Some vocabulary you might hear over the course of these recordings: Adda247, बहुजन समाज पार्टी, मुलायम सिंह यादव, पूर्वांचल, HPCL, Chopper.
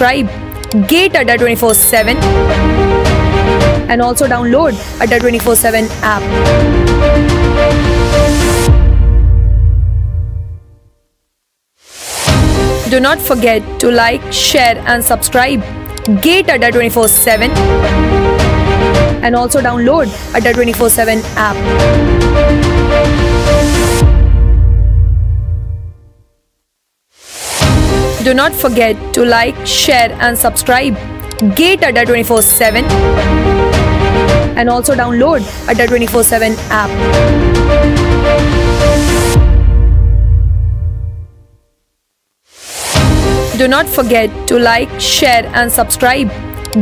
subscribe, get Adda247 and also download Adda247 app. Do not forget to like, share and subscribe. Get Adda247 and also download Adda247 app. Do not forget to like, share and subscribe. Get Adda247 and also download Adda247 app. Do not forget to like, share and subscribe.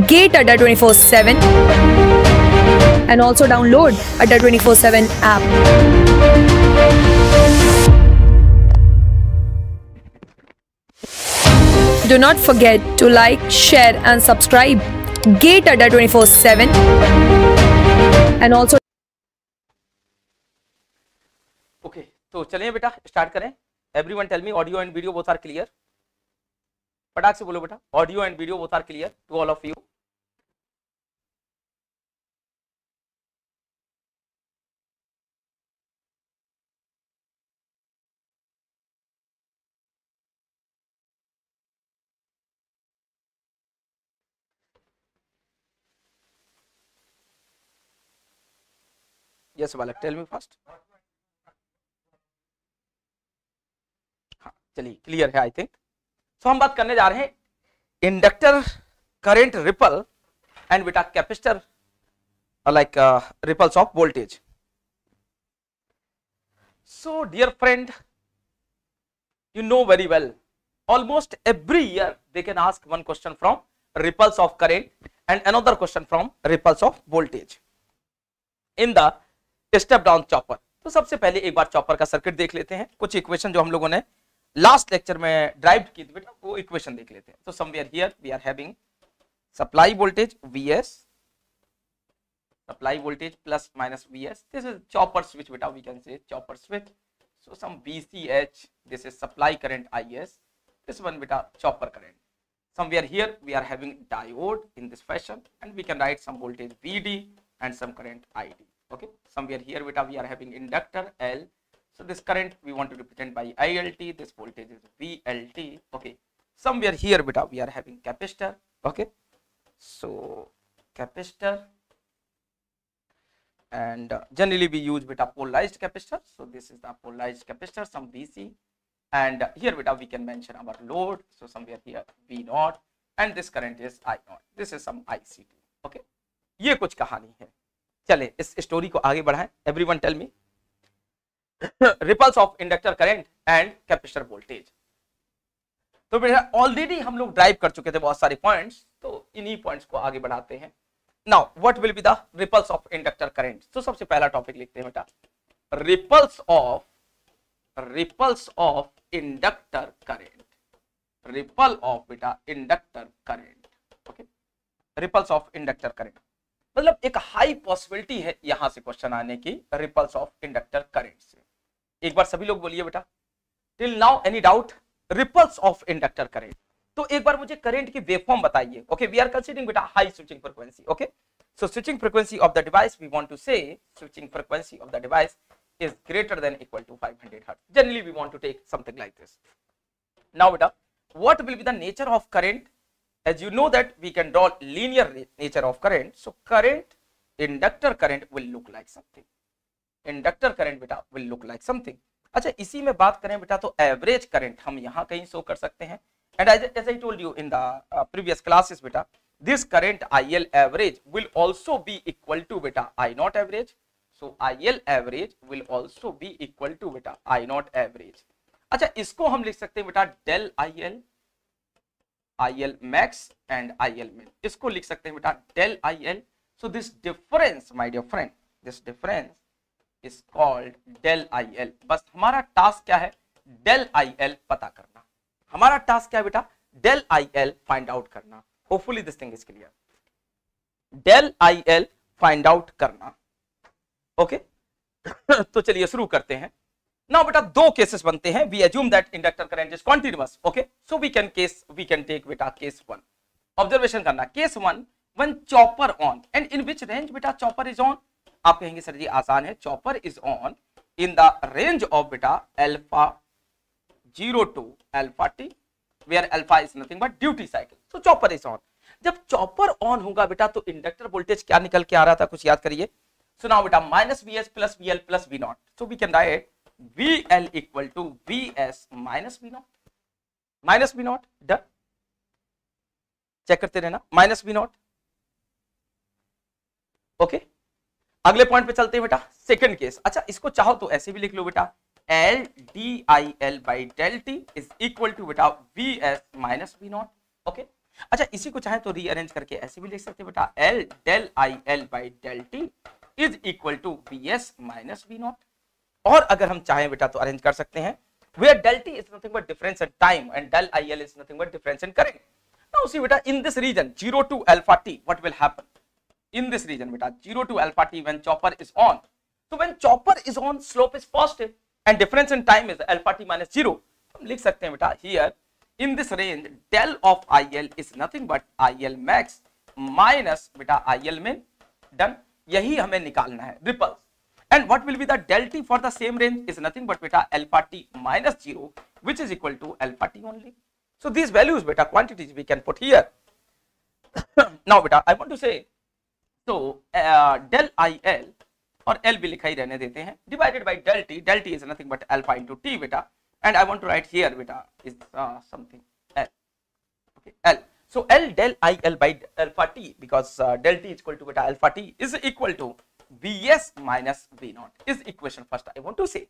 Get Adda247 and also download Adda247 app. Do not forget to like, share and subscribe. Get Adda247 and also okay, तो चलिए बेटा start करें. Everyone tell me audio and video both are clear. फटाक से बोलो बेटा, audio and video both are clear to all of you. Yes बालक, tell me first. हाँ चलिए, क्लियर है आई थिंक. तो हम बात करने जा रहे हैं इंडक्टर करंट रिपल एंड बेटा capacitor like ripples of voltage. So dear friend, you know very well, almost every year they can ask one question from ripples of current and another question from ripples of voltage in the step down chopper. तो सबसे पहले एक बार chopper का circuit देख लेते हैं. कुछ equation जो हम लोगों ने लास्ट लेक्चर में ड्राइव की थी बेटा, वो इक्वेशन देख लेते हैं. तो somewhere here we are having supply voltage Vs, supply voltage plus minus Vs. This is chopper switch बेटा, we can say chopper switch. So some Vch, this is supply current Is, this one बेटा chopper current. Somewhere here we are having diode in this fashion and we can write some voltage Vd and some current Id. Okay, somewhere here बेटा we are having inductor L. So this current we want to represent by ILT, this voltage is VLT. Okay, somewhere here beta we are having capacitor. Okay, so capacitor, and generally we use beta polarized capacitor. So this is the polarized capacitor, some VC, and here beta we can mention our load. So somewhere here V0, and this current is I0. This is some ICT. Okay, ये कुछ कहानी है. चले इस story को आगे बढ़ाएं. Everyone tell me. Ripples of inductor current and capacitor voltage. तो बेटा ऑलरेडी हम लोग ड्राइव कर चुके थे बहुत सारे पॉइंट्स, तो इन्हीं पॉइंट्स को आगे बढ़ाते हैं. Now what will be the ripples of inductor current. तो सबसे पहला टॉपिक लिखते हैं बेटा, ripples of inductor current. Ripple of बेटा inductor current. Okay, ripples of inductor current मतलब एक हाई पॉसिबिलिटी है यहां से क्वेश्चन आने की रिपल्स ऑफ इंडक्टर करंट से. एक बार सभी लोग बोलिए बेटा, till now any doubt ripples of inductor current. तो एक बार मुझे करंट की वेवफॉर्म बताइए. ओके, वी आर कंसीडरिंग बेटा high switching frequency. Okay, so switching frequency of the device we want to say switching frequency of the device is greater than equal to 500 hertz. Generally we want to take something like this. Now बेटा what will be the nature of current. as you know that we can draw linear nature of current. So current, inductor current will look like something. Inductor current beta will look like something. अच्छा, इसी में बात करें बेटा तो average current हम यहाँ कहीं शो कर सकते हैं. And as I told you in the previous classes बेटा, this current IL average will also be equal to बेटा I0 average. So IL average will also be equal to बेटा I0 average. अच्छा, इसको हम लिख सकते हैं बेटा del IL, IL max and IL min. इसको लिख सकते हैं बेटा del IL. So this difference, my dear friend, this difference is called del IL. बस हमारा टास्क क्या है, del IL पता करना. हमारा टास्क क्या है बेटा, del IL find out करना. Hopefully this thing is clear. Del IL find out करना. Okay, तो चलिए शुरू करते हैं. Now beta two cases बनते हैं. We assume that inductor current is continuous. Okay, so we can take beta case one. Observation करना. Case one chopper on, and in which range beta chopper is on? आप कहेंगे sir जी आसान है. Chopper is on in the range of beta alpha 0 to alpha t, where alpha is nothing but duty cycle. So chopper is on. जब chopper on होगा बेटा तो inductor voltage क्या निकल के आ रहा था, कुछ याद करिए. सो नाउ बेटा minus V S plus V L plus V naught. So we can write V L equal to V S minus V naught done. Check करते रहना माइनस वी नॉट. ओके, अगले पॉइंट पे चलते हैं बेटा, second case. अच्छा, इसको चाहो तो ऐसे भी लिख लो बेटा, L D I L by del T is equal to बेटा V S minus V naught. Okay, अच्छा इसी को चाहे तो रीअरेंज करके ऐसे भी लिख सकते हैं बेटा, L del I L by del T is equal to V S minus V naught. और अगर हम चाहें बेटा तो अरेंज कर सकते हैं, where del T is nothing but difference in time and del I L is nothing but difference in current. Now see बेटा in this region 0 to alpha T what will happen. In this region बेटा 0 to alpha T when chopper is on, तो when chopper is on slope is positive and difference in time is alpha T minus 0. हम लिख सकते हैं बेटा here in this range del of IL is nothing but IL max minus beta IL min. Done. यही हमें निकालना है ripples. And what will be the del T for the same range is nothing but बेटा alpha T minus 0 which is equal to alpha T only. So this values बेटा quantities we can put here. Now बेटा I want to say so del I L और L भी लिखा ही रहने देते हैं, divided by del T. Del T is nothing but alpha into T बेटा. And I want to write here beta is something L. Okay, L. So L del I L by alpha t, because del t is equal to beta alpha t is equal to Vs minus V naught. Is equation first I want to say.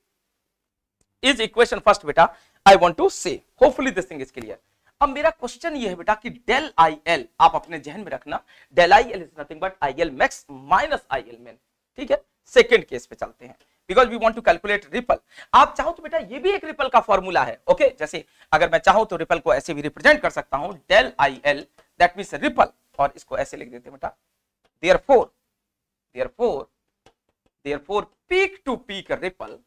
Is equation first beta I want to say. Hopefully this thing is clear. अब मेरा question ये है बेटा कि del I L आप अपने जहन में रखना, del I L is nothing but I L max minus I L min. ठीक है, सेकेंड केस पे चलते हैं. Because we want to calculate ripple. आप चाहो तो बेटा ये भी एक रिपल का फॉर्मूला है. ओके जैसे अगर मैं चाहूं तो रिपल को ऐसे भी रिप्रेजेंट कर सकता हूं, del I L that means ripple, और इसको ऐसे लिख देते हैं बेटा, therefore peak to peak ripple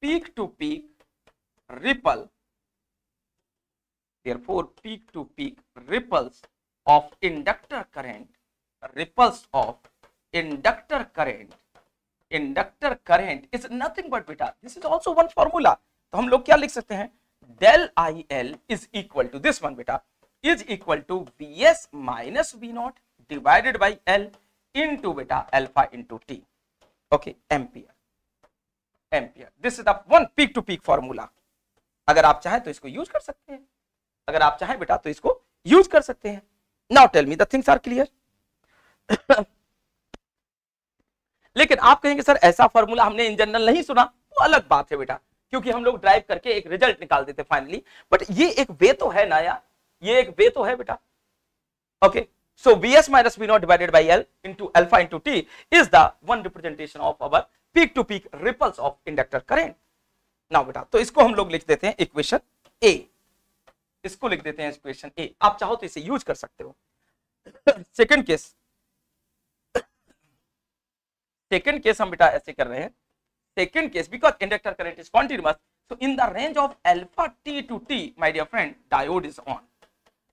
therefore peak to peak ripples of inductor current is nothing but beta. This is also one formula. तो हम लोग क्या लिख सकते हैं, del IL is equal to this one beta is equal to Vs minus V naught divided by L into beta alpha into T. Okay, ampere. This is the one peak to peak formula. अगर आप चाहें तो इसको use कर सकते हैं. Now tell me the things are clear. लेकिन आप कहेंगे सर ऐसा फॉर्मूला हमने इन जनरल नहीं सुना, वो अलग बात है बेटा, क्योंकि हम लोग ड्राइव करके एक रिजल्ट निकाल देते फाइनली. बट ये एक वे तो है ना यार, ये एक वे तो है बेटा. Okay, so Vs minus V0 divided by L into alpha into T is the one representation of our peak to peak ripples of inductor current. Now बेटा तो इसको हम लोग लिख देते हैं इक्वेशन A. आप चाहो तो इसे यूज कर सकते हो. सेकंड केस हम बेटा ऐसे कर रहे हैं. Second case because inductor current is continuous, so in the range of alpha T to T my dear friend diode is on.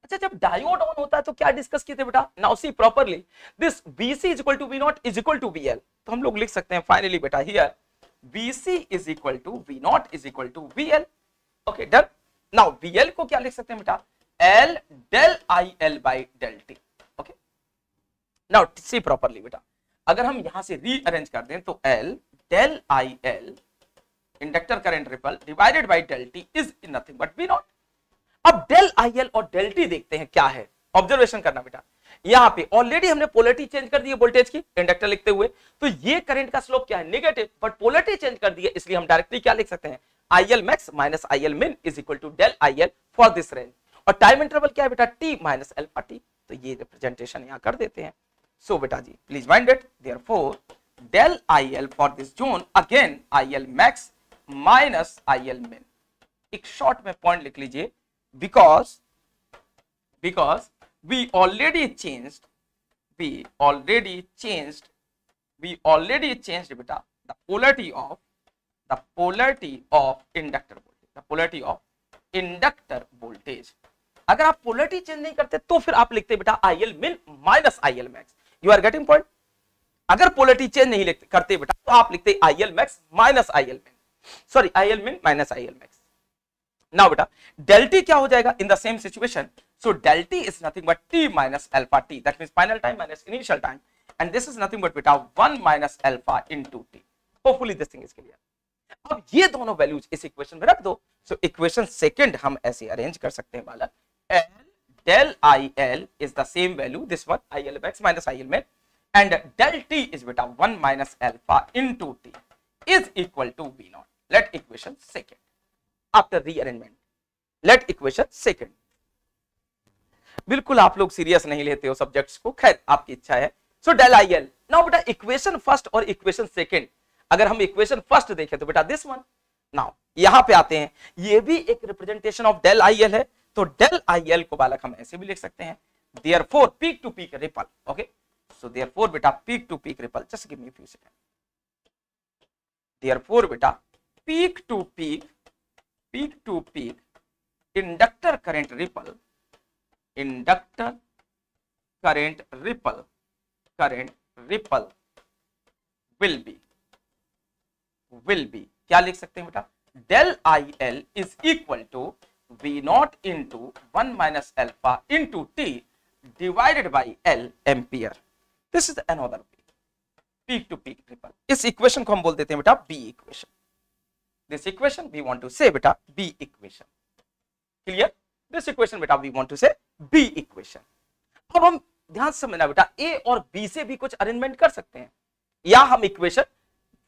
अच्छा, जब डायोड ऑन होता है तो क्या डिस्कस किए थे बेटा, now see properly this VC is equal to V not is equal to VL. तो हम लोग लिख सकते हैं फाइनली बेटा here VC is equal to V not is equal to VL. Okay done. Now VL को क्या लिख सकते हैं बेटा, L del I L by del T. Okay, now see properly बेटा अगर हम यहां से रीअरेंज कर दें तो L del IL inductor current ripple divided by del T is nothing but V0. अब del IL और del T देखते हैं क्या है. ऑब्जर्वेशन करना बेटा, यहाँ पे ऑलरेडी हमने पोलरिटी चेंज कर दी है वोल्टेज की इंडक्टर लिखते हुए, तो ये करंट का स्लोप क्या है, नेगेटिव, बट पोलरिटी चेंज कर दी है इसलिए हम डायरेक्टली क्या लिख सकते हैं, IL max minus IL min is equal to del IL for this range. और टाइम इंटरवल क्या है बेटा, T minus alpha T. तो ये रिप्रेजेंटेशन यहाँ कर देते हैं. So बेटा जी please mind it, therefore del IL for this zone again IL max minus IL min. एक शॉर्ट में पॉइंट लिख लीजिए, because we already changed बेटा the polarity of the polarity of inductor voltage, the polarity of inductor voltage. अगर आप polarity change नहीं करते तो फिर आप लिखते बेटा IL min minus IL max. You are getting point? अगर polarity चेंज नहीं करते बेटा तो आप लिखते IL max minus IL min. Sorry, IL min minus IL max. Now बेटा del T क्या हो जाएगा in the same situation? So del T is nothing but T minus alpha T. That means final time minus initial time. And this is nothing but beta 1 minus alpha into t. Hopefully this thing is clear. अब ये दोनों values इस equation में रख दो. So equation second हम ऐसे arrange कर सकते हैं वाला. L del I L is the same value. This one I L max minus I L min and del t is beta 1 minus alpha into t is equal to v naught. Let equation second. After rearrangement, let equation second. बिल्कुल आप लोग serious नहीं लेते हो subjects को, खैर आपकी इच्छा है. So del IL. Now बेटा equation first और equation second. अगर हम equation first देखें तो बेटा this one. Now यहाँ पे आते हैं, ये भी एक representation of del IL है, तो del IL को बालक हम ऐसे भी लिख सकते हैं. Therefore peak to peak ripple. Okay. So therefore बेटा peak to peak ripple. Just give me a few seconds. Therefore बेटा peak to peak inductor current ripple. Inductor current ripple. Current ripple will be क्या लिख सकते हैं बेटा del IL is equal to v naught into 1 minus alpha into t divided by L ampere. This is another peak to peak ripple. इस equation को हम बोल देते हैं बेटा B equation. This equation we want to say बेटा B equation. Clear? This equation बेटा we want to say B equation. अब हम ध्यान समझना बेटा ए और बी से भी कुछ अरेंजमेंट कर सकते हैं या हम इक्वेशन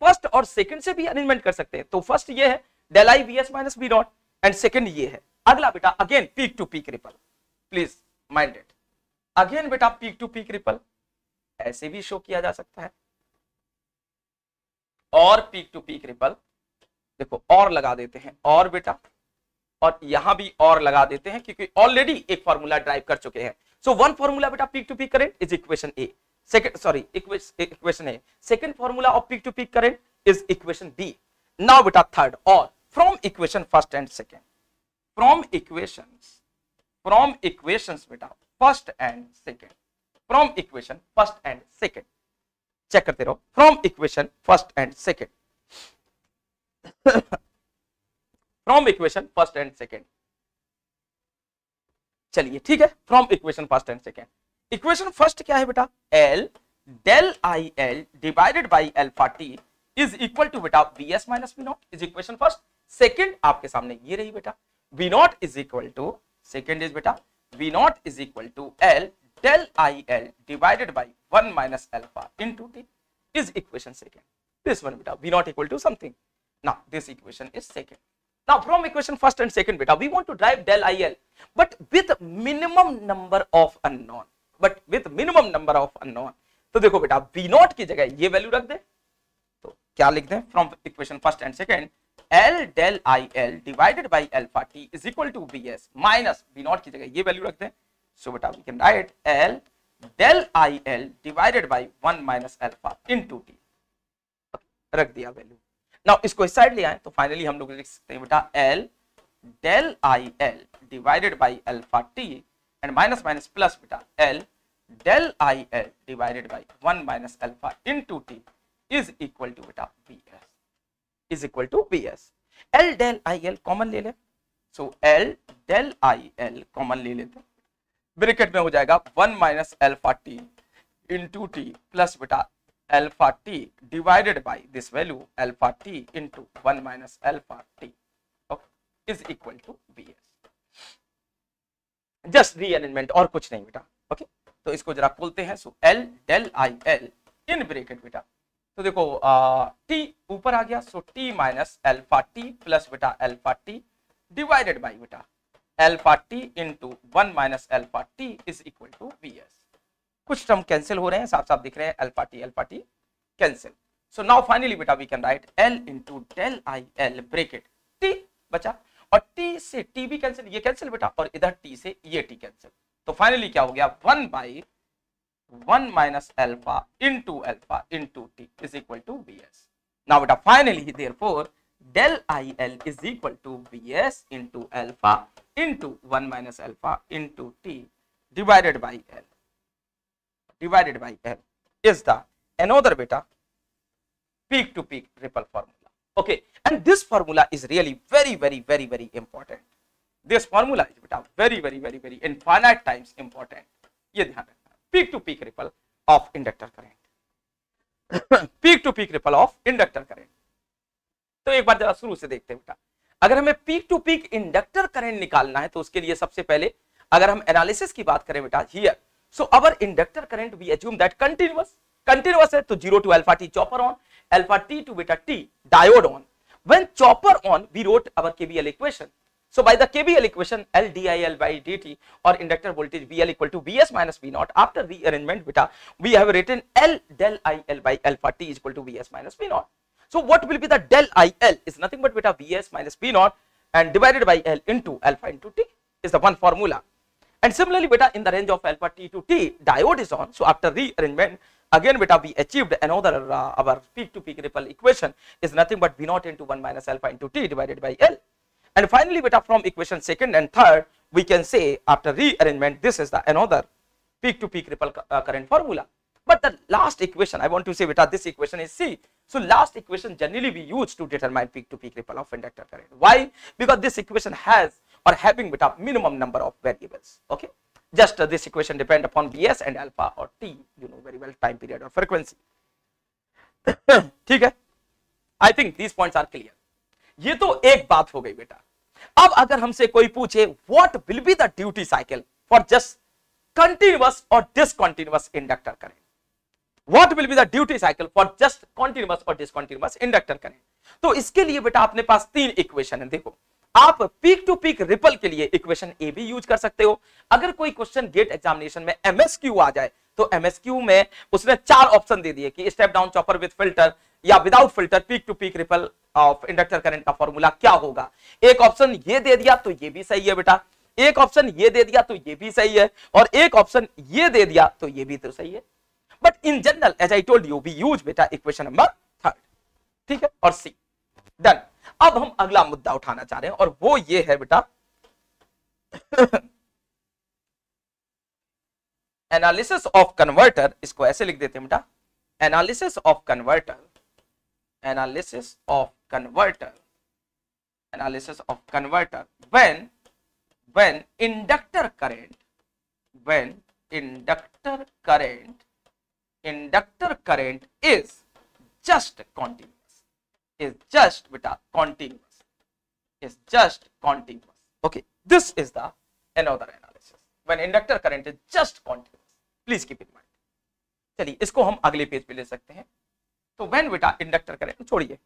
फर्स्ट और सेकंड से भी अरेंजमेंट कर सकते हैं. तो फर्स्ट ये है del I vs minus v naught and second ये है. अगला बेटा again peak to peak ripple, please mind it. Again बेटा पीक टू पीक रिपल ऐसे भी शो किया जा सकता है और पीक टू पीक रिपल देखो और लगा देते हैं और बेटा और यहां भी और लगा देते हैं क्योंकि ऑलरेडी एक फॉर्मूला ड्राइव कर चुके हैं. So one formula beta peak to peak current is equation A. Second, sorry, equation A. Second formula of peak to peak current is equation B. Now beta third or from equation first and second. From equations beta first and second. From equation first and second. Check karte raho. From equation first and second. From equation first and second. चलिए ठीक है. From equation first and second. Equation first क्या है बेटा L del I L divided by alpha T is equal to बेटा V S minus V not is equation first. Second आपके सामने ये रही बेटा V not is equal to second is बेटा V not is equal to L del I L divided by one minus alpha into T is equation second. This one बेटा V naught equal to something. Now this equation is second. Now from equation first and second beta we want to drive del IL but with minimum number of unknown तो देखो बेटा v naught की जगह ये value रख दे तो क्या लिख दें from equation first and second L del IL divided by alpha t is equal to Vs minus v naught की जगह ये वैल्यू रख दें. So बेटा we can write L del IL divided by 1 minus alpha into t रख दिया value. Now, इसको इस साइड ले आए तो फाइनली हम लोग लिख सकते हैं बेटा L del I L divided by alpha T and minus minus plus बेटा L del I L divided by one minus alpha into T is equal to बेटा V S is equal to V S. L del I L common ले ले so L del I L common ले लेते bracket में हो जाएगा one minus alpha T into T plus बेटा alpha t divided by this value alpha t into 1 minus alpha t is equal to Vs. Just rearrangement और कुछ नहीं बेटा. ओके तो इसको जरा खोलते हैं. सो L del IL in bracket बेटा तो देखो t ऊपर आ गया सो t minus alpha t plus बेटा alpha t divided by बेटा alpha t into 1 minus alpha t is equal to Vs. कुछ टर्म कैंसिल हो रहे हैं साफ दिख रहे हैं alpha T cancel. So now finally बेटा we can write L into del I L bracket T बचा और टी से टी भी कैंसिल ये कैंसिल बेटा और इधर टी से ये टी कैंसिल तो फाइनली क्या हो गया 1 by 1 minus alpha into T is equal to V S. Now बेटा finally therefore del I L is equal to B S into alpha into 1 minus alpha into T divided by L is the another beta peak to peak ripple formula. Okay, and this formula is really very, very, very, very important. This formula is beta very, very, very, very infinite times important. ये ध्यान रखना, peak to peak ripple of inductor current, peak to peak ripple of inductor current. तो एक बार जरा शुरू से देखते हैं बेटा, अगर हमें peak to peak inductor current निकालना है तो उसके लिए सबसे पहले अगर हम एनालिसिस की बात करें बेटा, here so our inductor current we assume that continuous है तो 0 to alpha t chopper on, alpha t to beta t diode on. When chopper on we wrote our KVL equation, so by the KVL equation L dil by dt or inductor voltage vl equal to vs minus v naught, after rearrangement beta we have written L del il by alpha t is equal to vs minus v naught. So what will be the del il is nothing but beta vs minus v naught and divided by L into alpha into t is the one formula. And similarly beta in the range of alpha t to t diode is on, so after rearrangement again beta we achieved another our peak to peak ripple equation is nothing but v naught into 1 minus alpha into t divided by L. And finally beta from equation second and third we can say after rearrangement this is the another peak to peak ripple current formula. But the last equation I want to say beta, this equation is C. So last equation generally we use to determine peak to peak ripple of inductor current. Why? Because this equation has or having beta minimum number of variables. Okay, just this equation depend upon Vs and alpha or t, you know very well, time period or frequency. ठीक है, I think these points are clear. ये तो एक बात हो गई बेटा. अब अगर हमसे कोई पूछे what will be the duty cycle for just continuous or discontinuous inductor current? What will be the duty cycle for just continuous or discontinuous inductor current? तो इसके लिए बेटा अपने पास तीन इक्वेशन है. देखो आप पीक टू पीक रिपल के लिए इक्वेशन ए भी यूज कर सकते हो. अगर कोई क्वेश्चन गेट एग्जामिनेशन में एमएसक्यू आ जाए तो एमएसक्यू में उसने चार ऑप्शन दे दिए कि step down chopper with filter या without filter peak to peak ripple of inductor current का फॉर्मूला क्या होगा. एक ऑप्शन ये दे दिया तो ये भी सही है बेटा, एक ऑप्शन ये दे दिया तो ये भी सही है, और एक ऑप्शन ये दे दिया तो ये भी तो सही है. But in general as I told you we use बेटा इक्वेशन नंबर थर्ड, ठीक है, और सी डन. अब हम अगला मुद्दा उठाना चाह रहे हैं और वो ये है बेटा एनालिसिस ऑफ कन्वर्टर. इसको ऐसे लिख देते हैं बेटा, analysis of converter, analysis of converter, analysis of converter when inductor current, when inductor current, inductor current is just continuous, is just beta continuous, is just continuous. Okay, this is the another analysis when inductor current is just continuous, please keep in mind. चलिए इसको हम अगले page पे ले सकते हैं. तो when beta inductor current, छोड़िए,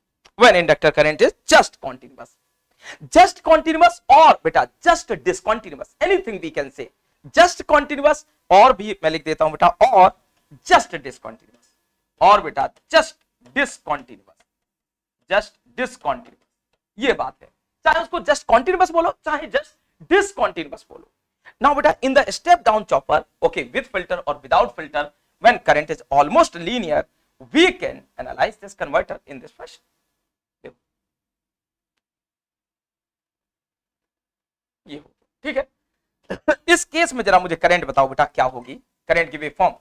when inductor current is just continuous or beta just discontinuous, anything we can say just continuous और भी मैं लिख देता हूं बेटा और just discontinuous और बेटा just discontinuous, जस्ट डिसकॉन्टिन्यूअस. ये बात है, चाहे उसको जस्ट कॉन्टिन्यूअस बोलो चाहे जस्ट डिसकॉन्टिन्यूअस बोलो. नाउ बेटा in the step down chopper, okay, with filter और without filter, when current is almost linear we can analyse this converter in this fashion. ये हो, ठीक है. इस केस में जरा मुझे करंट बताओ बेटा क्या होगी करंट की वेवफॉर्म.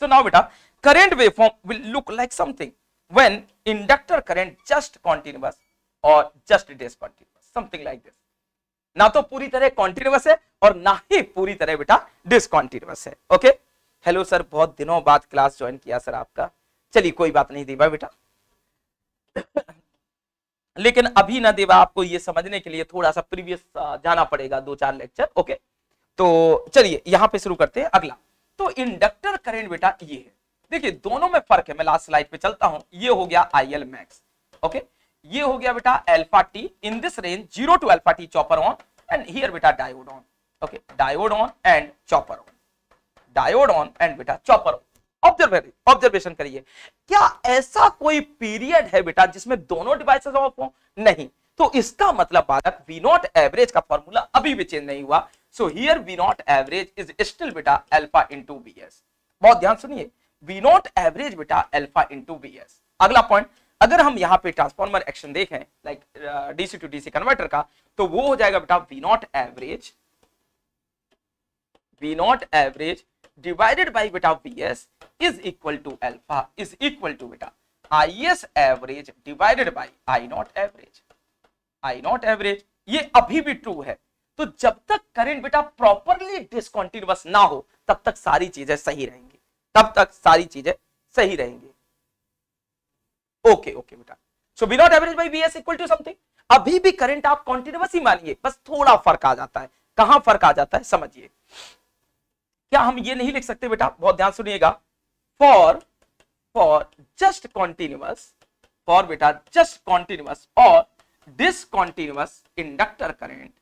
सो नाउ बेटा current waveform will look like something when inductor current just continuous or just discontinuous, something like this. ना तो पूरी तरह continuous है और ना ही पूरी तरह बेटा discontinuous है. Okay, hello sir, बहुत दिनों बाद क्लास ज्वाइन किया सर आपका. चलिए कोई बात नहीं देवा बेटा, लेकिन अभी ना देवा आपको ये समझने के लिए थोड़ा सा प्रीवियस जाना पड़ेगा, 2-4 लेक्चर. ओके, तो चलिए यहाँ पे शुरू करते हैं अगला. तो इंडक्टर करेंट बेटा ये है, देखिए दोनों में फर्क है. मैं लास्ट स्लाइड पे चलता हूं. ये हो गया आई एल मैक्स, ओके, ये हो गया बेटा alpha T in this range 0 to alpha T chopper on and here बेटा diode on, okay, diode on and chopper on, diode on and बेटा चॉपर ऑन. ऑब्जर्वेशन करिए, क्या ऐसा कोई पीरियड है बेटा जिसमें दोनों डिवाइसेस ऑफ हो? नहीं, तो इसका मतलब बालक वी नॉट एवरेज का फॉर्मूला अभी भी चेंज नहीं हुआ. So here V not average is still बेटा अल्फा इनटू वी एस. बहुत ध्यान सुनिए, V not average beta alpha into Vs. अगला पॉइंट अगर हम यहाँ पे ट्रांसफॉर्मर एक्शन देखें like DC to DC converter का, तो वो हो जाएगा बेटा V not average divided by बेटा V S is equal to alpha is equal to बेटा I S average divided by I not average. ये अभी भी ट्रू है, तो जब तक करंट बेटा प्रॉपरली डिसकॉन्टिन्यूअस ना हो तब तक सारी चीजें सही रहेंगी, ओके बेटा। So V not average by V S equal to something. अभी भी करंट आप कॉन्टिन्यूअस ही मानिए, बस थोड़ा फर्क आ जाता है। कहां फर्क आ जाता है समझिए, क्या हम ये नहीं लिख सकते बेटा, बहुत ध्यान सुनिएगा, फॉर जस्ट कॉन्टिन्यूअस, फॉर बेटा जस्ट कॉन्टिन्यूअस और डिसकॉन्टिन्यूअस इंडक्टर करंट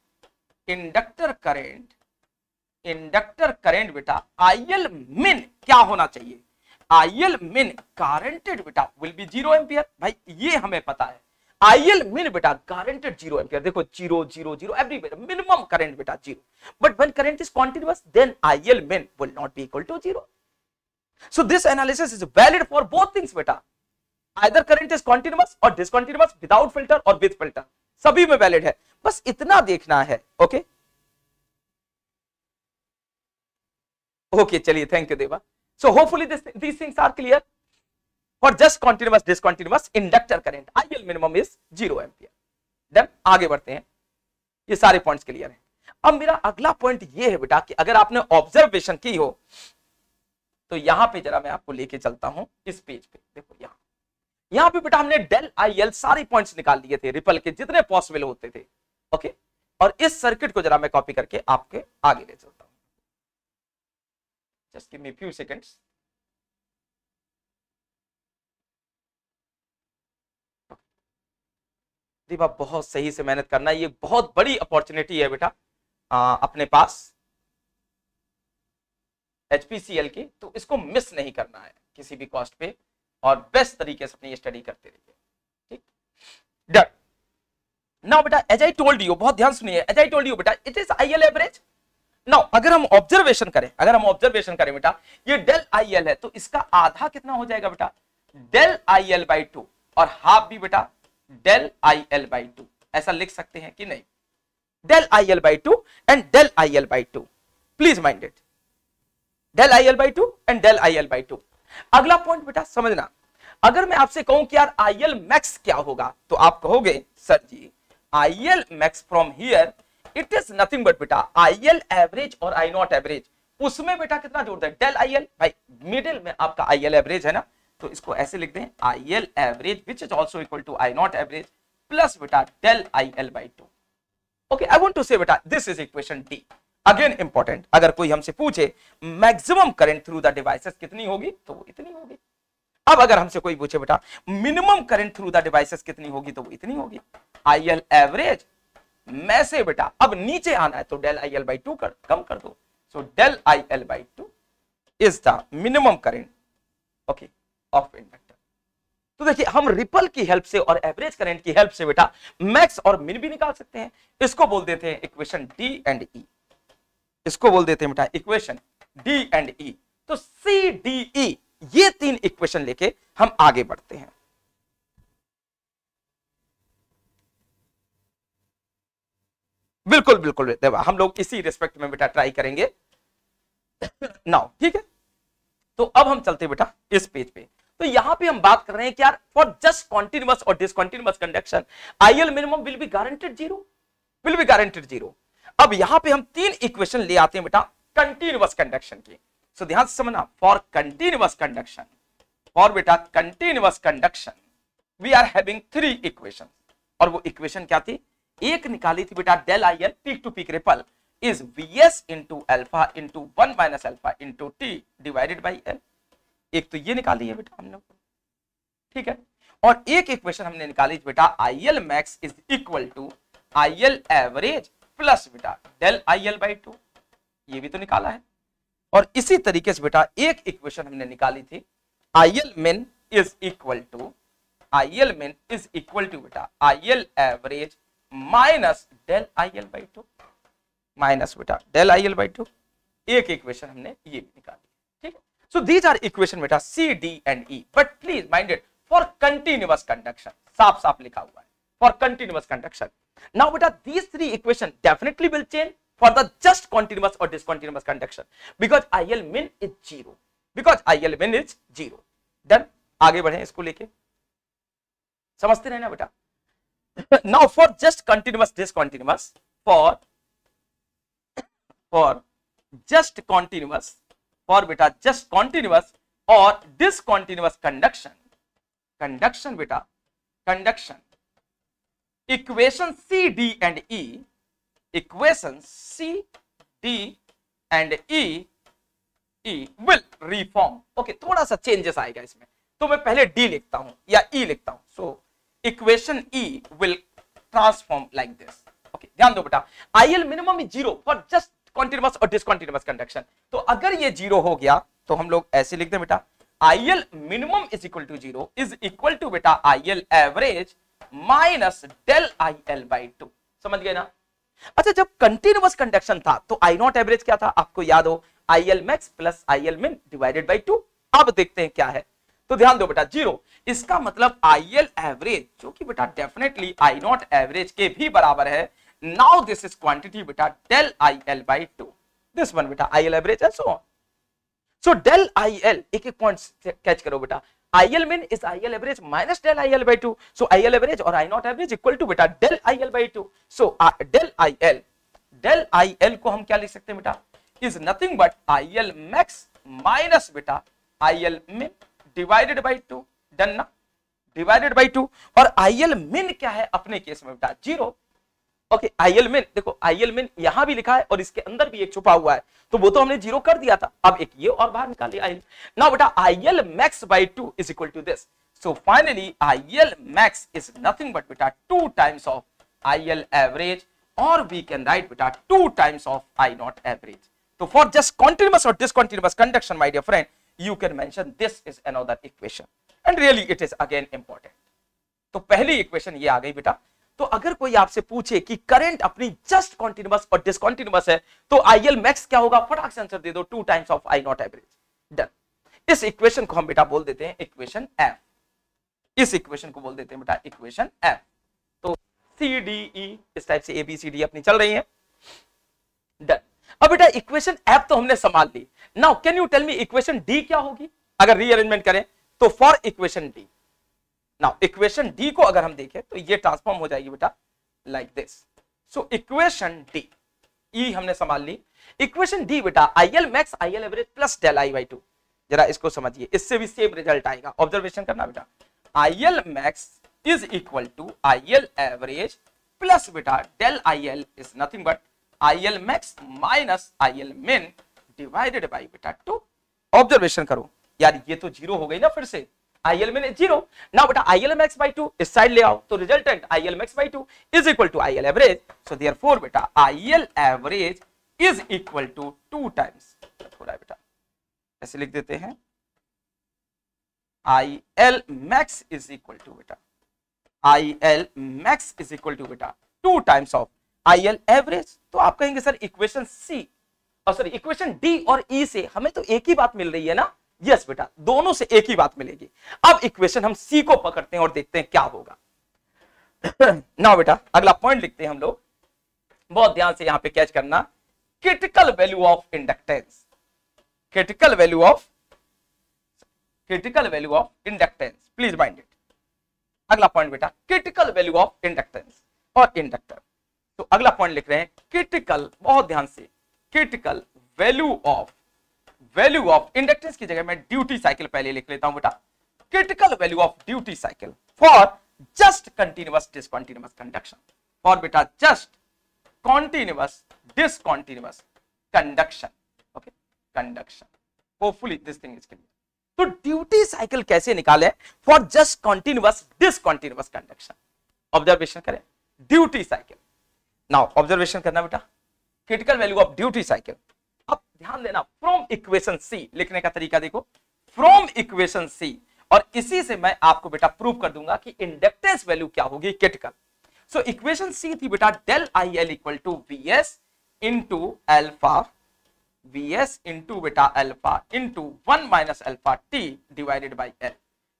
बेटा IL min क्या होना चाहिए, IL min गारंटेड बेटा विल बी 0 एम्पियर। भाई ये हमें पता है, IL min बेटा गारंटेड 0 एम्पियर। देखो 0 0 0 एवरीवेयर मिनिमम करंट बेटा 0, but when current is continuous then IL min will not be equal to 0। So this analysis is valid for both things बेटा, either current is continuous और discontinuous, without filter और with filter, सभी में valid है। बस इतना देखना है। ओके, चलिए, thank you Deva. So hopefully this things are clear. For just continuous discontinuous inductor current I L minimum is 0 ampere. Then आगे बढ़ते हैं, ये सारे पॉइंट्स क्लियर हैं। अब मेरा अगला पॉइंट ये है बेटा कि अगर आपने ऑब्जर्वेशन की हो तो यहां पे जरा मैं आपको लेके चलता हूं इस पेज पे। देखो यहाँ पे बेटा हमने डेल आई एल सारे पॉइंट्स निकाल लिए थे रिपल के जितने पॉसिबल होते थे। ओके, और इस सर्किट को जरा मैं कॉपी करके आपके आगे ले चलता हूँ। Just give me few seconds. Deepa बहुत सही से मेहनत करना, ये बहुत बड़ी अपॉर्चुनिटी है बेटा अपने पास HPCL की, तो इसको मिस नहीं करना है किसी भी कॉस्ट पे, और बेस्ट तरीके से अपनी स्टडी करते रहिए, ठीक। डन। नाउ बेटा एज आई टोल्ड यू, बहुत ध्यान सुनिए, एज आई टोल्ड यू बेटा it is I L average. Now अगर हम ऑब्जर्वेशन करें, बेटा ये डेल आईएल है तो इसका आधा कितना हो जाएगा बेटा डेल आईएल बाय 2, और हाफ भी बेटा डेल आईएल बाय 2। ऐसा लिख सकते हैं कि नहीं, del I L by 2 and del I L by 2। Please mind it, del I L by 2 and del I L by 2। अगला पॉइंट बेटा समझना, अगर मैं आपसे कहूं कि यार आईएल मैक्स क्या होगा तो आप कहोगे sir ji I L max from here it is nothing but बेटा आईएल एवरेज और आई नॉट एवरेज। उसमें बेटा कितना जोड़ दें डेल आईएल, भाई मिडिल में आपका आईएल एवरेज है ना, तो इसको ऐसे लिख दें I L average which is also equal to I not average plus बेटा del I L by 2। Okay, I want to say बेटा this is equation D. Again important, अगर कोई हमसे पूछे maximum current through the devices कितनी होगी तो वो इतनी होगी। अब अगर हमसे कोई पूछे बेटा minimum current through the devices कितनी होगी तो वो इतनी होगी। आईएल एवरेज में से बेटा अब नीचे आना है तो डेल आईएल बाय 2 कम कर दो। So del I L by 2 is the minimum current okay of inductor. तो देखिए हम रिपल की हेल्प से और एवरेज करंट की हेल्प से बेटा मैक्स और मिन भी निकाल सकते हैं। इसको बोल देते हैं इक्वेशन डी एंड ई। बेटा इक्वेशन डी एंड ई। तो सी डी ई ये तीन इक्वेशन लेके हम आगे बढ़ते हैं। बिल्कुल बिल्कुल देवा, हम लोग इसी रिस्पेक्ट में बेटा ट्राई करेंगे नाउ, ठीक है। तो अब हम चलते बेटा इस पेज पे। तो यहां पे हम बात कर रहे हैं कि यार फॉर जस्ट कॉन्टिन्यूअस और discontinuous conduction IL minimum will be guaranteed 0। अब यहां पे हम तीन इक्वेशन ले आते हैं बेटा कंटीन्यूअस कंडक्शन की। सो ध्यान से समझना, फॉर कंटीन्यूअस कंडक्शन, फॉर बेटा continuous conduction we are having 3 equation. और वो इक्वेशन क्या थी, एक निकाली थी बेटा del I L peak to peak ripple is V S into alpha into 1 minus alpha into T divided by L. एक तो ये निकाली है बेटा हम लोग, ठीक है। और एक इक्वेशन हमने निकाली बेटा I L max is equal to I L average plus बेटा डेल आई एल बाई 2, ये भी तो निकाला है। और इसी तरीके से बेटा एक इक्वेशन हमने निकाली थी I L min is equal to बेटा I L average minus del I L by 2, एक इक्वेशन हमने ये भी निकाली, ठीक है। सो दीज आर इक्वेशन बेटा C D and E. But please minded for continuous conduction, साफ साफ लिखा हुआ है फॉर कंटिन्यूअस कंडक्शन। नाउ बेटा these three equation definitely will change for the just continuous or discontinuous conduction because IL min is zero, because IL min is zero। Then आगे बढ़े इसको लेके, समझते रहना बेटा। Now for just continuous discontinuous, for just continuous, for बेटा just continuous और discontinuous conduction, conduction बेटा conduction equation C, D and E, equation C, D and E will reform। ओके, थोड़ा सा चेंजेस आएगा इसमें, तो मैं पहले D लिखता हूं या E लिखता हूं। So equation E will transform like this। Okay, ध्यान दो बेटा, IL minimum is zero for just continuous और discontinuous conduction। तो अगर ये जीरो हो गया तो हम लोग ऐसे लिख दें बेटा, IL minimum is equal to zero is equal to बेटा IL average minus del IL by 2। समझ गए ना? अच्छा, जब कंटिन्यूअस कंडक्शन था तो आई नॉट एवरेज क्या था, आपको याद हो, I L max plus I L min divided by 2। अब देखते हैं क्या है, तो ध्यान दो बेटा, जीरो, इसका मतलब आईएल एवरेज, जो कि बेटा डेफिनेटली आई नॉट एवरेज के भी बराबर है। नाउ दिस इज क्वांटिटी बेटा del I L by 2, this one बेटा I L average and so on. So del I L, एक एक पॉइंट कैच करो बेटा, IL min is IL average minus del IL by 2, so IL average or I not average equal to beta del IL by 2, so del IL को हम क्या लिख सकते हैं बेटा, is nothing but IL max minus beta IL min divided by 2, done ना, divided by 2। और IL min क्या है अपने केस में बेटा, जीरो। ओके, IL min देखो, IL min यहाँ भी लिखा है और इसके अंदर भी एक छुपा हुआ है, तो वो तो हमने जीरो कर दिया था, अब एक ये और बाहर निकाल लिया। नाउ बेटा IL max by 2 is equal to this, so finally IL max is nothing but beta 2 times of IL average, or we can write beta 2 times of I not average। So for just continuous or discontinuous conduction, my dear friend, you can mention this is another equation, and really it is again important। तो पहली equation ये आ गई बेटा। तो अगर कोई आपसे पूछे कि करंट अपनी जस्ट कॉन्टिन्यूअस और डिसकॉन्टिन्यूअस है तो आईएल मैक्स क्या होगा, फटाक से आंसर दे दो, 2 times of I not average. Done. इस इक्वेशन को हम बेटा बोल देते हैं इक्वेशन एफ, इस इक्वेशन को बोल देते हैं बेटा इक्वेशन एफ। तो सी डी ई, इस टाइप से ए बी सी डी अपनी चल रही है। डन। अब बेटा इक्वेशन एफ तो हमने संभाल ली। Now can you tell me equation D क्या होगी अगर रीअरेंजमेंट करें तो? For equation D, now equation D को अगर हम देखें तो ये ट्रांसफॉर्म हो जाएगी बेटा like this. So equation D, E हमने संभाल ली। इक्वेशन डी बेटा IL max I L average plus del I by 2। जरा इसको समझिए, इससे भी सेम रिजल्ट आएगा, ऑब्जर्वेशन करना बेटा। IL max is equal to I L average plus बेटा del I L is nothing but I L max minus IL min divided by बेटा 2। ऑब्जर्वेशन करो यार, ये तो जीरो हो गई ना, फिर से IL min is 0। Now बेटा IL max by 2 इस साइड ले आओ, तो resultant IL max by 2 is equal to IL average, so therefore बेटा IL average is equal to 2 times, थोड़ा बेटा ऐसे लिख देते हैं, IL max is equal to बेटा IL max is equal to बेटा 2 times of IL average। तो आप कहेंगे सर इक्वेशन C और सॉरी इक्वेशन D और E से हमें तो एक ही बात मिल रही है ना। यस बेटा, दोनों से एक ही बात मिलेगी। अब इक्वेशन हम सी को पकड़ते हैं और देखते हैं क्या होगा। नाउ बेटा अगला पॉइंट लिखते हैं हम लोग, बहुत ध्यान से यहाँ पे कैच करना। Critical value of inductance, critical value of inductance, please mind it. अगला पॉइंट बेटा क्रिटिकल वैल्यू ऑफ इंडक्टेंस और इंडक्टर। तो अगला पॉइंट लिख रहे हैं क्रिटिकल, बहुत ध्यान से, क्रिटिकल वैल्यू ऑफ इंडक्टेंस की जगह मैं ड्यूटी साइकिल पहले लिख लेता हूं बेटा। Critical value of duty cycle for just continuous discontinuous conduction, for बेटा just continuous discontinuous conduction. Okay, conduction, hopefully this thing is clear. तो ड्यूटी साइकिल कैसे निकालें for just continuous discontinuous conduction, observation करें ड्यूटी साइकिल। नाउ ऑब्जर्वेशन करना बेटा, critical value of duty cycle, अब ध्यान देना, फ्रॉम इक्वेशन सी लिखने का तरीका देखो, फ्रॉम इक्वेशन सी, और इसी से मैं आपको बेटा प्रूव कर दूंगा कि इंडक्टेंस वैल्यू क्या होगी क्रिटिकल। सो इक्वेशन सी थी बेटा del I L equal to VS into alpha, VS into बेटा alpha into 1 minus alpha T divided by L.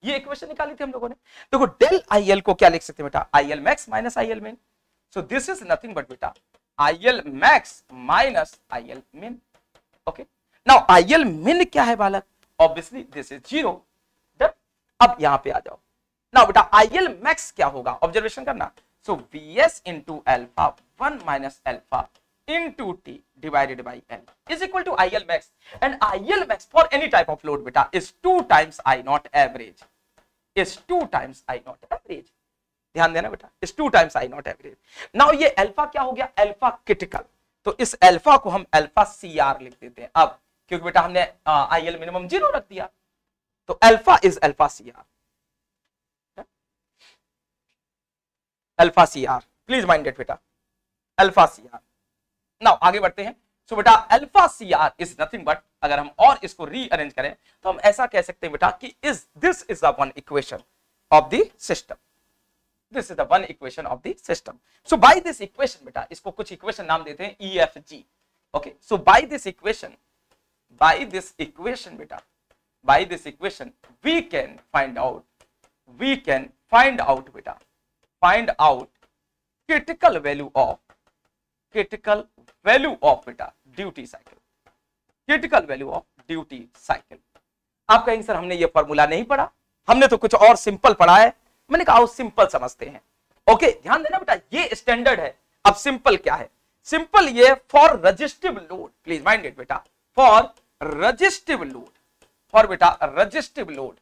ये इक्वेशन निकाली थी हम लोगों ने। देखो डेल आई एल को क्या लिख सकते हैं बेटा, I L max minus I L min. So this is nothing but बेटा I L max minus I L min. Okay now I L min क्या है बालक, ऑब्वियसली दिस इज जीरो। अब यहां पे आ जाओ ना बेटा, आई एल मैक्स क्या होगा, ऑब्जर्वेशन करना। So V S into alpha one minus alpha into T divided by L is equal to I L max, and I L max for any type of load बेटा is two times I not average, is two times I not average. ध्यान देना बेटा, is two times I not average. Now ये alpha क्या हो गया, alpha critical. तो इस एल्फा को हम एल्फा सी आर लिख देते हैं अब, क्योंकि बेटा हमने आई एल मिनिमम जीरो रख दिया, तो alpha is alpha C R, alpha C R, please mind it बेटा, अल्फा सी आर। नाउ आगे बढ़ते हैं। सो बेटा alpha C R is nothing but, अगर हम और इसको रीअरेंज करें तो हम ऐसा कह सकते हैं बेटा कि is this is the one equation of the system, this is the one equation of the system. So by this equation बेटा, इसको कुछ इक्वेशन नाम देते हैं E F G. Okay so by this equation, by this equation बेटा, by this equation we can find out beta, find out critical value of beta duty cycle, critical value of duty cycle। आप कहेंगे sir हमने ये formula नहीं पढ़ा, हमने तो कुछ और सिंपल पढ़ा है। मैंने कहा सिंपल समझते हैं। ओके ध्यान देना बेटा, ये स्टैंडर्ड है। अब सिंपल क्या है, सिंपल ये for resistive load, please mind it बेटा, फॉर रजिस्टिव लोड, फॉर बेटा रजिस्टिव लोड।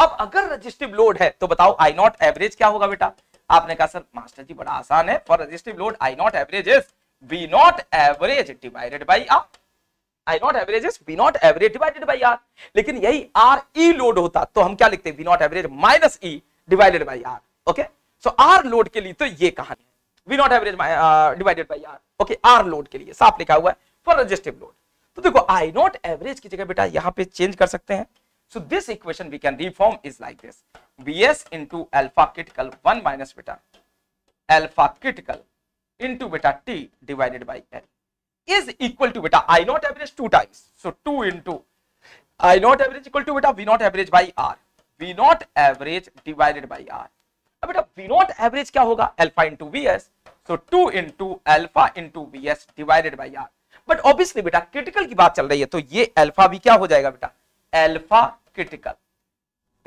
अब अगर रजिस्टिव लोड है तो बताओ आई नॉट एवरेज क्या होगा बेटा। आपने कहा सर मास्टर जी बड़ा आसान है, for resistive load I not average is V not average divided by R, I not average is V not average divided by R. लेकिन यही आर ई लोड होता तो हम क्या लिखते, V not average minus E divided by R. Okay so R load के लिए तो ये कहानी है, V not average divided by R. Okay R load के लिए साफ लिखा हुआ है फॉर रजिस्टिव लोड। तो देखो आई नॉट एवरेज की जगह बेटा यहाँ पे चेंज कर सकते हैं। So this equation we can reform is like this, Vs into alpha critical 1 minus beta alpha critical into beta t divided by L is equal to beta I not average two times, so 2 into I not average equal to beta V not average by R, V not average divided by R। अब बेटा V not average क्या होगा, alpha into Vs, so 2 into alpha into Vs divided by R। But obviously बेटा critical की बात चल रही है तो ये अल्फा भी क्या हो जाएगा बेटा, अल्फा क्रिटिकल।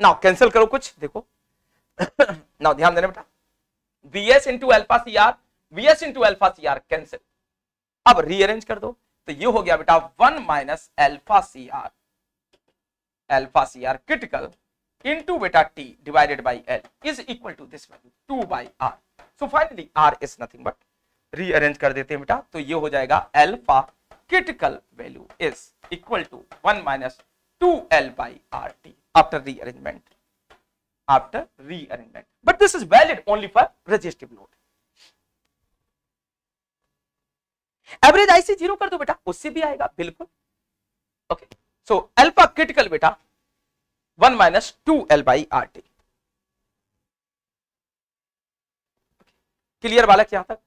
नाउ कैंसिल करो कुछ, देखो नाउ ध्यान देना बेटा, Vs into alpha Cr, Vs into alpha Cr cancel. अब रीअरेंज कर दो तो ये हो गया बेटा 1 minus alpha Cr critical into बेटा T divided by L is equal to this value 2 by R। So finally R is nothing but, rearrange कर देते हैं बेटा तो ये हो जाएगा alpha critical value is equal to 1 minus 2L by RT after rearrangement, after rearrangement. But this is valid only for resistive load. Average I से zero कर दो बेटा, उससे भी आएगा बिल्कुल। ओके सो अल्फा क्रिटिकल बेटा 1 minus 2L by RT। Clear बालक यहां तक?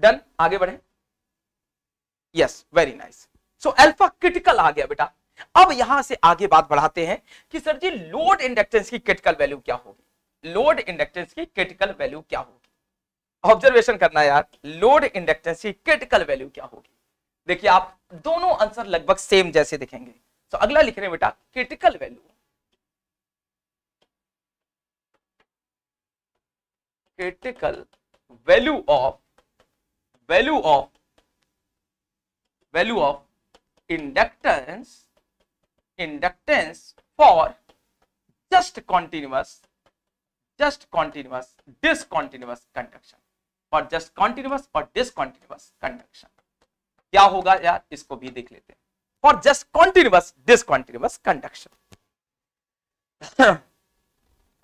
डन, आगे बढ़े। Yes very nice. So alpha critical आ गया बेटा। अब यहां से आगे बात बढ़ाते हैं कि सर जी लोड इंडक्टेंस की क्रिटिकल वैल्यू क्या होगी, लोड इंडक्टेंस की क्रिटिकल वैल्यू क्या होगी। ऑब्जर्वेशन करना यार, लोड इंडक्टेंस की क्रिटिकल वैल्यू क्या होगी। देखिए आप दोनों आंसर लगभग सेम जैसे दिखेंगे। सो अगला लिख रहे हैं बेटा critical value, critical value of inductance for just continuous discontinuous conduction, और जस्ट कॉन्टिन्यूअस और डिसकॉन्टिन्यूअस कंडक्शन क्या होगा यार, इसको भी देख लेते हैं। For just continuous discontinuous conduction.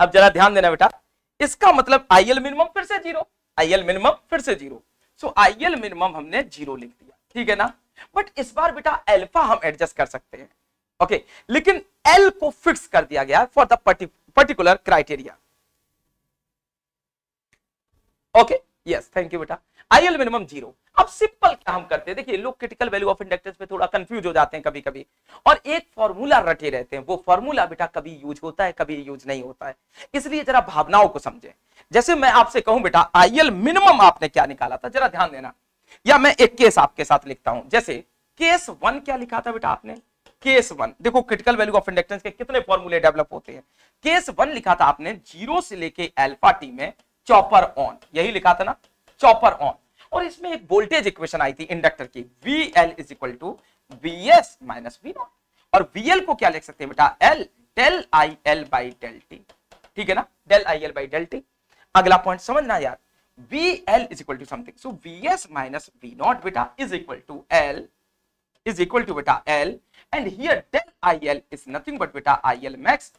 अब जरा ध्यान देना बेटा, इसका मतलब आई एल मिनिमम फिर से जीरो। तो आईएल मिनिमम हमने जीरो लिख दिया, ठीक है ना। बट इस बार बेटा अल्फा हम एडजस्ट कर सकते हैं। ओके लेकिन एल को फिक्स कर दिया गया for the particular criteria. Okay yes thank you बेटा। IL minimum zero. अब सिंपल क्या हम करते हैं, देखिए लोग क्रिटिकल वैल्यू ऑफ इंडक्टेंस पे थोड़ा कंफ्यूज हो जाते हैं कभी कभी, और एक फॉर्मूला रटे रहते हैं, वो फॉर्मूला बेटा कभी यूज होता है कभी यूज नहीं होता है, इसलिए जरा भावनाओं को समझे। जैसे मैं आपसे कहूं बेटा आईएल मिनिमम आपने क्या निकाला था, जरा ध्यान देना, या मैं एक केस आपके साथ लिखता हूं, जैसे केस वन क्या लिखा था बेटा आपने, केस वन देखो क्रिटिकल वैल्यू ऑफ इंडक्टेंस के कितने फॉर्मूले डेवलप होते हैं। केस वन लिखा था आपने जीरो से लेके अल्फा टी में चॉपर ऑन, यही लिखा था ना चॉपर ऑन, और इसमें एक वोल्टेज इक्वेशन आई थी इंडक्टर की VL is equal to VS minus V0, और VL को क्या लिख सकते हैं बेटा L del IL by del T, ठीक है ना, del IL by del T। अगला पॉइंट समझना यार, VL is equal to something, so VS minus V0 बेटा is equal to L बेटा L, and here del IL is nothing but बेटा IL max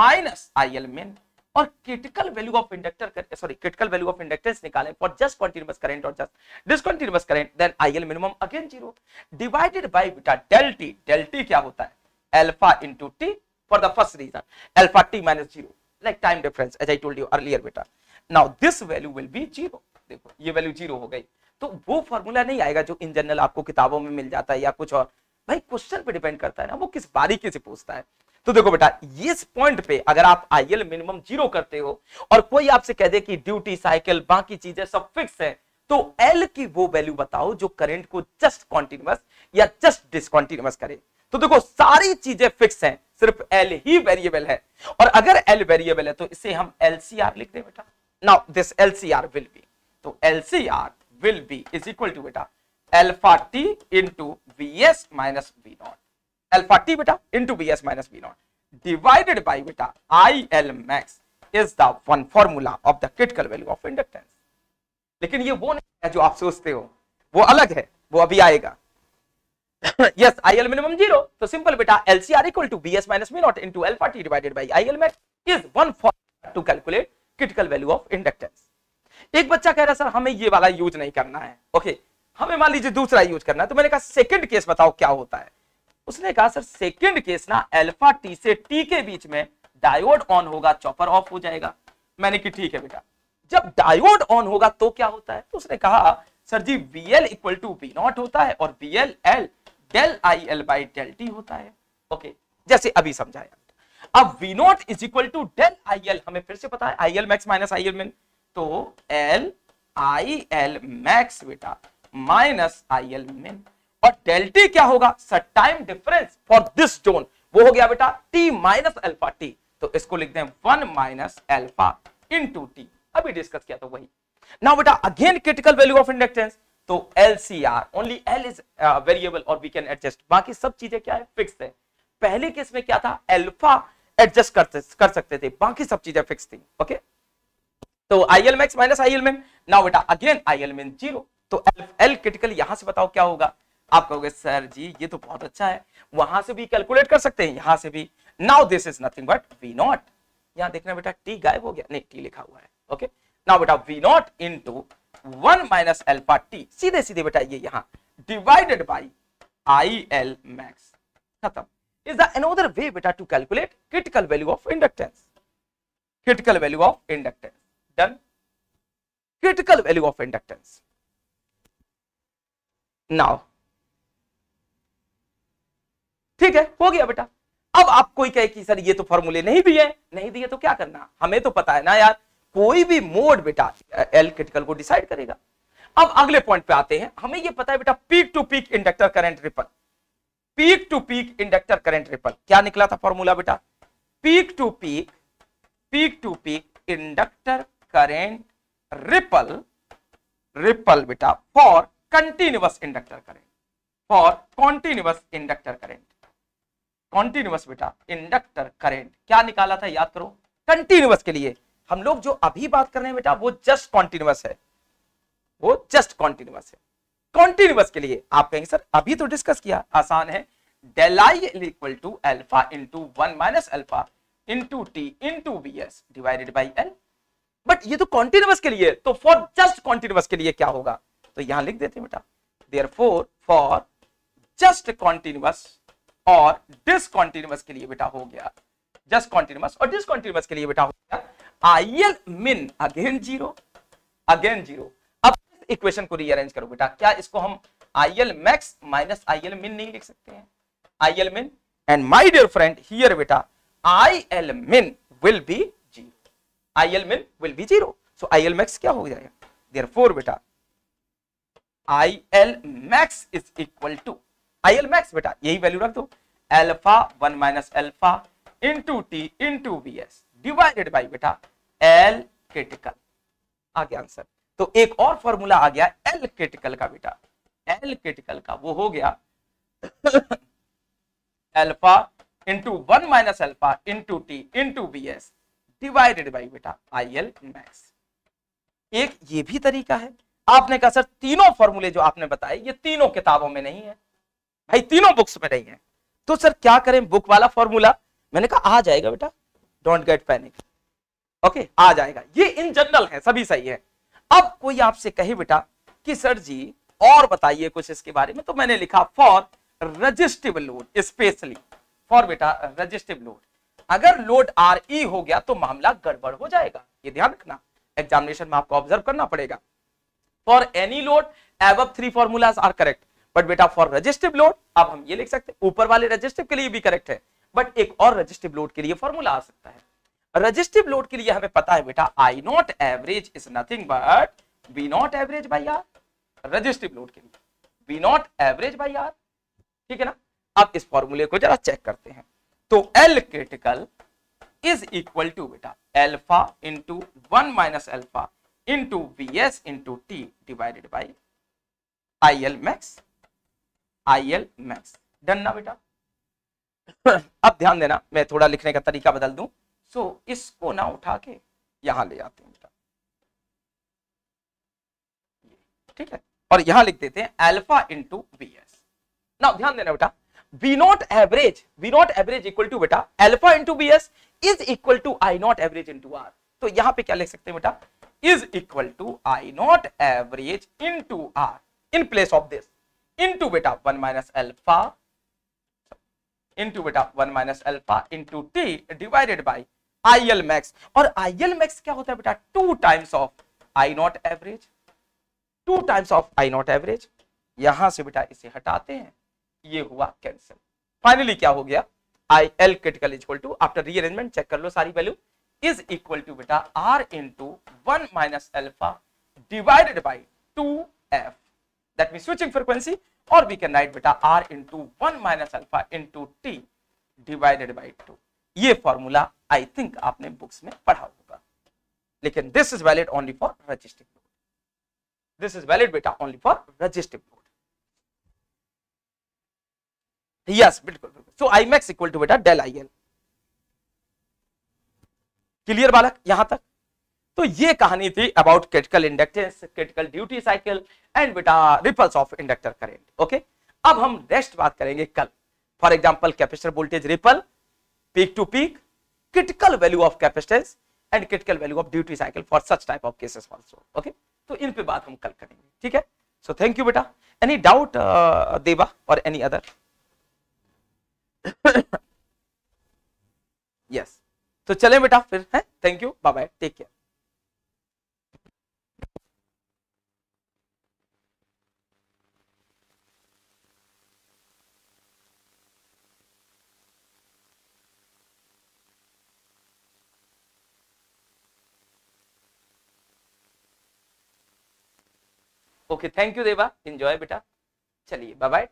minus IL min, और critical value of inductor sorry critical value of inductance निकालें for just continuous current और just discontinuous current, then IL minimum again zero divided by beta del T. Del T क्या होता है, alpha into T for the first region, alpha T minus zero like time difference as I told you earlier बेटा। Now this value will be zero, देखो ये value zero हो गई, तो वो फॉर्मूला नहीं आएगा जो इन जनरल आपको किताबों में मिल जाता है या कुछ और, भाई क्वेश्चन पे डिपेंड करता है ना वो किस बारीकी से पूछता है। तो देखो बेटा इस पॉइंट पे अगर आप आईएल मिनिमम जीरो करते हो और कोई आपसे कह दे कि ड्यूटी साइकिल बाकी चीजें सब फिक्स है, तो एल की वो वैल्यू बताओ जो करंट को जस्ट कॉन्टिन्यूअस या जस्ट डिसकॉन्टिन्यूअस करे। तो देखो सारी चीजें फिक्स हैं, सिर्फ एल ही वेरिएबल है, और अगर एल वेरिएबल है तो इसे हम एलसीआर लिख दे बेटा। Now this LCR will be, तो LCR will be is equal to बेटा alpha T into V S minus V not, alpha T बेटा into Vs minus V0 divided by beta IL max is the one formula of the critical value of inductance। लेकिन ये वो नहीं है जो आप सोचते हो, वो अलग है, वो अभी आएगा। Yes, IL minimum zero, तो simple बेटा LCR equal to Vs minus V0 into alpha t divided by IL max is one formula to calculate critical value of inductance। एक बच्चा कह रहा सर हमें ये वाला यूज नहीं करना है, ओके हमें मान लीजिए दूसरा यूज करना है, तो मैंने कहा सेकंड केस बताओ क्या होता है। उसने कहा सर सेकंड केस ना अल्फा टी से टी के बीच में डायोड ऑन होगा चॉपर ऑफ हो जाएगा। मैंने कि ठीक है बेटा, जब डायोड ऑन होगा तो क्या होता है, तो उसने कहा sir ji VL equal to V not होता है और VL L del I L by del T होता है। ओके जैसे अभी समझाया, अब V not is equal to del I L हमें फिर से पता है I L max minus I L min, तो एल आई एल मैक्स बेटा माइनस आई एल मिन, और डेल्टी क्या होगा sir time difference for this zone, वो हो गया बेटा टी माइनस अल्फा टी, तो इसको लिखते हैं one minus alpha into T, अभी डिस्कस किया तो वही। नाउ बेटा again critical value of inductance, तो LCR only L is variable और वी कैन एडजस्ट, बाकी सब चीजें क्या है फिक्स है। पहले केस में क्या था अल्फा एडजस्ट कर सकते थे, बाकी सब चीजें फिक्स थी। ओके तो IL max minus IL min, now बेटा अगेन आईएल मिन जीरो, तो एल क्रिटिकल यहां से बताओ क्या होगा। आप कहोगे सर जी ये तो बहुत अच्छा है, वहां से भी कैलकुलेट कर सकते हैं यहां से भी। Now this is nothing but V not, यहां देखना बेटा टी गायब हो गया, नहीं टी लिखा हुआ है। ओके नाउ बेटा V not into 1 minus alpha T, सीधे सीधे बेटा ये यहां divided by I L max, खत्म। इज द अनदर वे बेटा to calculate critical value of inductance, critical value of inductance done. Critical value of inductance now ठीक है हो गया बेटा। अब आप कोई कहे कि सर ये तो फॉर्मूले नहीं दिए, नहीं दिए तो क्या करना, हमें तो पता है ना यार कोई भी मोड बेटा एल क्रिटिकल को डिसाइड करेगा। अब अगले पॉइंट पे आते हैं, हमें ये पता है बेटा peak to peak inductor current ripple, peak to peak inductor current ripple क्या निकला था फॉर्मूला बेटा, peak to peak inductor current ripple, ripple बेटा for continuous inductor current, for continuous inductor current, continuous बेटा इंडक्टर करंट क्या निकाला था याद करो कंटिन्यूअस के लिए। हम लोग जो अभी बात कर रहे हैं बेटा वो जस्ट कॉन्टिन्यूअस है, वो जस्ट कॉन्टिन्यूअस है। कॉन्टिन्यूअस के लिए आप कहेंगे सर अभी तो डिस्कस किया, आसान है del IL equal to alpha into 1 minus alpha into t into Vs divided by L, but ये तो कॉन्टिन्यूअस के लिए, तो फॉर जस्ट कॉन्टिन्यूअस के लिए क्या होगा, तो यहां लिख देते हैं बेटा देयरफॉर फॉर जस्ट कॉन्टिन्यूअस और डिसकॉन्टिन्यूअस के लिए बेटा हो गया, जस्ट कॉन्टिन्यूअस और डिसकॉन्टिन्यूअस के लिए बेटा हो गया IL min again zero, again zero. Equation को रीअरेंज करो बेटा, क्या इसको हम आईएल मैक्स माइनस आईएल मिन नहीं लिख सकते हैं? IL min, and my dear friend here बेटा IL min will be 0, IL min will be 0, so IL max क्या हो जाएगा? देयरफॉर बेटा IL max is equal to IL max बेटा यही वैल्यू रख दो, alpha 1 minus alpha into T into V S divided by बेटा एल क्रिटिकल, आ गया आंसर। तो एक और फॉर्मूला आ गया एल क्रिटिकल का बेटा, एल क्रिटिकल का वो हो गया alpha into 1 minus alpha into T into B S divided by बेटा आई एल मैक्स। एक ये भी तरीका है। आपने कहा सर तीनों फॉर्मूले जो आपने बताए ये तीनों किताबों में नहीं है भाई, तीनों बुक्स में नहीं है, तो सर क्या करें बुक वाला फॉर्मूला? मैंने कहा आ जाएगा बेटा, डोंट गेट पैनिक, ओके आ जाएगा, ये इन जनरल है सभी सही है। अब कोई आपसे कहे बेटा कि सर जी और बताइए कुछ इसके बारे में, तो मैंने लिखा for resistive load, specially for बेटा रजिस्टिव लोड, अगर लोड आर ई हो गया तो मामला गड़बड़ हो जाएगा, ये ध्यान रखना एग्जामिनेशन में आपको ऑब्जर्व करना पड़ेगा। For any load above three formulas are correct, but बेटा फॉर रजिस्टिव लोड अब हम ये लिख सकते हैं, ऊपर वाले रजिस्टिव के लिए भी करेक्ट है, बट एक और रजिस्टिव लोड के लिए फॉर्मूला आ सकता है। रजिस्टिव लोड के लिए हमें पता है बेटा I not average is nothing but B not average by R, resistive load के लिए B not average by R, ठीक है ना। अब इस फॉर्मूले को जरा चेक करते हैं, तो L critical is equal to बेटा alpha into 1 minus alpha into B S into T divided by I L max, I L max done ना बेटा। अब ध्यान देना मैं थोड़ा लिखने का तरीका बदल दूं, सो इसको ना उठा के यहां ले आते हैं बेटा, ठीक है, और यहां लिख देते हैं अल्फा इंटू बी एस। ना ध्यान देना बेटा B not average equal to बेटा alpha into B S is equal to I not average into R, तो यहां पे क्या लिख सकते हैं बेटा is equal to I not average into R in place of this into बेटा 1 माइनस अल्फा इंटू बेटा 1 minus alpha into T divided by I L max. और आई एल मैक्स क्या होता है बेटा 2 times of I not average, 2 times of I not average, यहां से बेटा इसे हटाते हैं, ये हुआ कैंसिल। फाइनली क्या हो गया I L critical is equal to, after rearrangement check कर लो सारी वैल्यू, इज इक्वल टू बेटा R into 1 minus alpha divided by 2f, that means switching frequency, or we can write beta r into 1 minus alpha into t divided by 2. ये formula I think आपने books में पढ़ा होगा, लेकिन this is valid only for resistive load, this is valid बेटा only for resistive load. Yes बिल्कुल बिल्कुल, so I max equal to बेटा डेल आई एल। क्लियर बालक यहां तक? तो ये कहानी थी about critical inductance, critical duty cycle and बेटा ripples of inductor current. Okay अब हम नेक्स्ट बात करेंगे कल, for example capacitor voltage ripple, peak to peak, critical value of capacitance and critical value of duty cycle for such type of cases also. Okay तो इन पे बात हम कल करेंगे, ठीक है। सो थैंक यू बेटा। एनी डाउट देवा और एनी अदर? यस तो चले बेटा फिर, है thank you, bye bye, take care. Okay thank you Deva, enjoy बेटा, चलिए बाय बाय।